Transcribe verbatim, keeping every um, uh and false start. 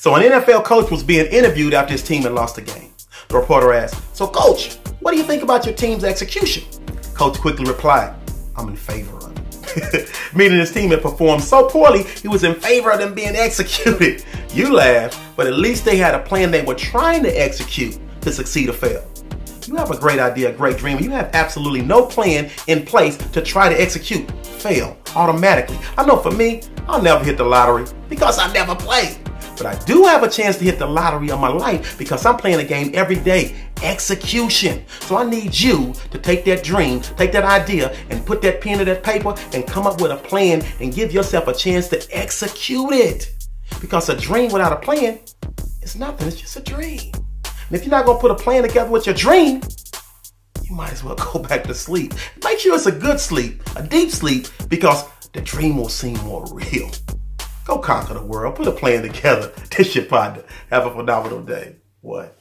So an N F L coach was being interviewed after his team had lost the game. The reporter asked, "So coach, what do you think about your team's execution?" Coach quickly replied, "I'm in favor of it." Meaning his team had performed so poorly, he was in favor of them being executed. You laugh, but at least they had a plan they were trying to execute to succeed or fail. You have a great idea, a great dream, and you have absolutely no plan in place to try to execute. Fail automatically. I know for me, I'll never hit the lottery because I never played. But I do have a chance to hit the lottery of my life because I'm playing a game every day. Execution. So I need you to take that dream, take that idea, and put that pen to that paper and come up with a plan and give yourself a chance to execute it. Because a dream without a plan is nothing. It's just a dream. And if you're not going to put a plan together with your dream, you might as well go back to sleep. Make sure it's a good sleep, a deep sleep, because the dream will seem more real. Go conquer the world. Put a plan together. This your partner. Have a phenomenal day. What?